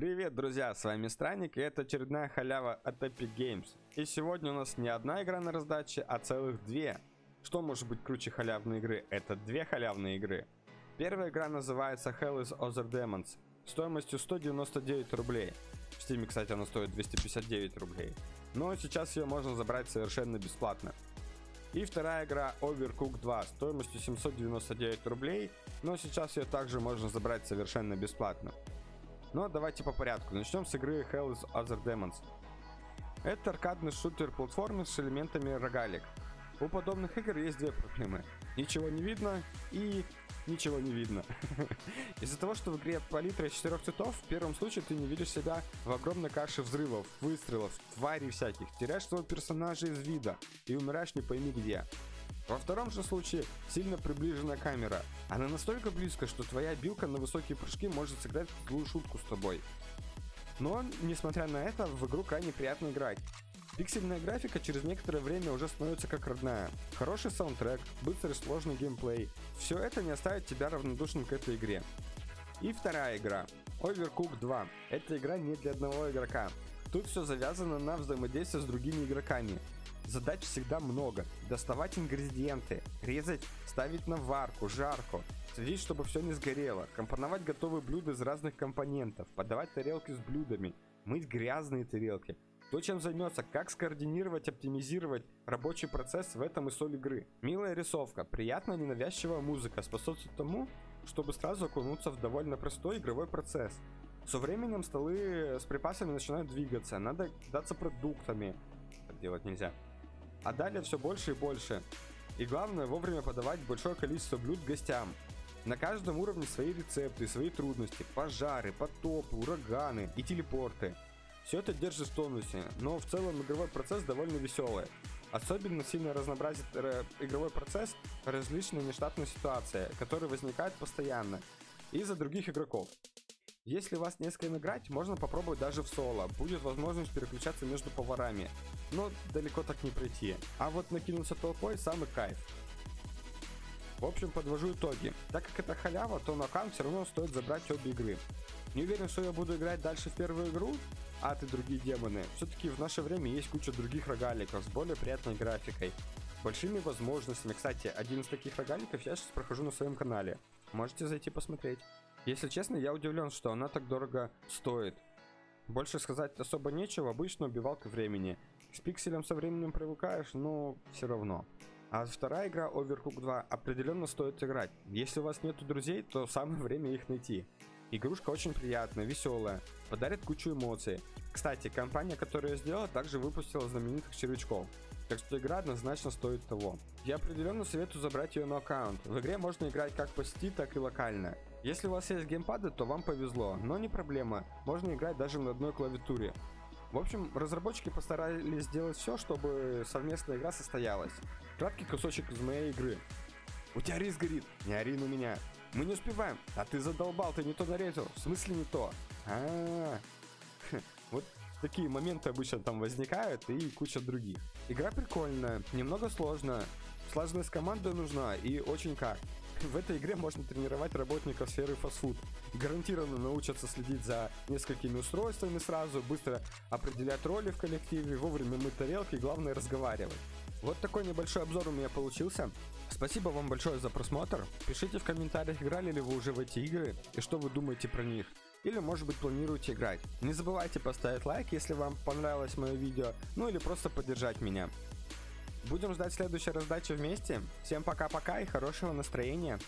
Привет, друзья, с вами Странник, и это очередная халява от Epic Games. И сегодня у нас не одна игра на раздаче, а целых две. Что может быть круче халявной игры? Это две халявные игры. Первая игра называется Hell is Other Demons, стоимостью 199 рублей. В Steam, кстати, она стоит 259 рублей. Но сейчас ее можно забрать совершенно бесплатно. И вторая игра Overcooked 2 стоимостью 799 рублей, но сейчас ее также можно забрать совершенно бесплатно. Но давайте по порядку, начнем с игры Hell is Other Demons. Это аркадный шутер-платформер с элементами рогалик. У подобных игр есть две проблемы: ничего не видно и ничего не видно. Из-за того, что в игре палитра 4 цветов, в первом случае ты не видишь себя в огромной каше взрывов, выстрелов, тварей всяких, теряешь своего персонажа из вида и умираешь не пойми где. Во втором же случае сильно приближена камера. Она настолько близко, что твоя билка на высокие прыжки может сыграть злую шутку с тобой. Но, несмотря на это, в игру крайне приятно играть. Пиксельная графика через некоторое время уже становится как родная. Хороший саундтрек, быстрый сложный геймплей – все это не оставит тебя равнодушным к этой игре. И вторая игра – Overcooked 2. Эта игра не для одного игрока. Тут все завязано на взаимодействие с другими игроками. Задач всегда много: доставать ингредиенты, резать, ставить на варку, жарку, следить, чтобы все не сгорело, компоновать готовые блюда из разных компонентов, подавать тарелки с блюдами, мыть грязные тарелки. То, чем займется, как скоординировать, оптимизировать рабочий процесс, в этом и соль игры. Милая рисовка, приятная ненавязчивая музыка способствует тому, чтобы сразу окунуться в довольно простой игровой процесс. Со временем столы с припасами начинают двигаться, надо кидаться продуктами, так делать нельзя. А далее все больше и больше. И главное, вовремя подавать большое количество блюд гостям. На каждом уровне свои рецепты, свои трудности, пожары, потопы, ураганы и телепорты. Все это держит в тонусе, но в целом игровой процесс довольно веселый. Особенно сильно разнообразит игровой процесс различные нештатные ситуации, которые возникают постоянно из-за других игроков. Если вас не с кем играть, можно попробовать даже в соло, будет возможность переключаться между поварами, но далеко так не пройти. А вот накинуться толпой — самый кайф. В общем, подвожу итоги. Так как это халява, то на аккаунт все равно стоит забрать обе игры. Не уверен, что я буду играть дальше в первую игру, а ты другие демоны. Все-таки в наше время есть куча других рогаликов с более приятной графикой, большими возможностями. Кстати, один из таких рогаликов я сейчас прохожу на своем канале, можете зайти посмотреть. Если честно, я удивлен, что она так дорого стоит. Больше сказать особо нечего, обычно убивалка времени. С пикселем со временем привыкаешь, но все равно. А вторая игра Overcooked 2 определенно стоит играть. Если у вас нету друзей, то самое время их найти. Игрушка очень приятная, веселая, подарит кучу эмоций. Кстати, компания, которая ее сделала, также выпустила знаменитых червячков. Так что игра однозначно стоит того. Я определенно советую забрать ее на аккаунт. В игре можно играть как по сети, так и локально. Если у вас есть геймпады, то вам повезло, но не проблема, можно играть даже на одной клавиатуре. В общем, разработчики постарались сделать все, чтобы совместная игра состоялась. Краткий кусочек из моей игры. У тебя рис горит, не ори на меня. Мы не успеваем, а ты задолбал, ты не то нарезал, в смысле не то. Вот такие моменты обычно там возникают и куча других. Игра прикольная, немного сложная, слаженность команды нужна и очень как. В этой игре можно тренировать работников сферы фастфуд. Гарантированно научатся следить за несколькими устройствами сразу, быстро определять роли в коллективе, вовремя мыть тарелки и, главное, разговаривать. Вот такой небольшой обзор у меня получился. Спасибо вам большое за просмотр. Пишите в комментариях, играли ли вы уже в эти игры и что вы думаете про них. Или, может быть, планируете играть. Не забывайте поставить лайк, если вам понравилось мое видео, ну или просто поддержать меня. Будем ждать следующей раздачи вместе. Всем пока-пока и хорошего настроения.